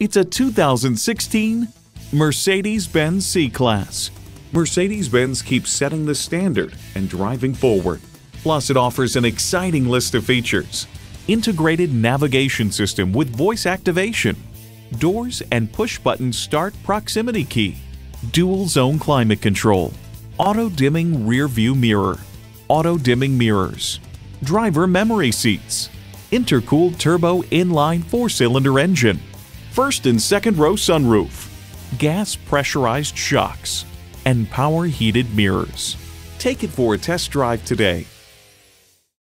It's a 2016 Mercedes-Benz C-Class. Mercedes-Benz keeps setting the standard and driving forward. Plus, it offers an exciting list of features. Integrated navigation system with voice activation, doors and push-button start proximity key, dual zone climate control, auto-dimming rear view mirror, auto-dimming mirrors, driver memory seats, intercooled turbo inline 4-cylinder engine, first and second row sunroof, gas pressurized shocks, and power heated mirrors. Take it for a test drive today.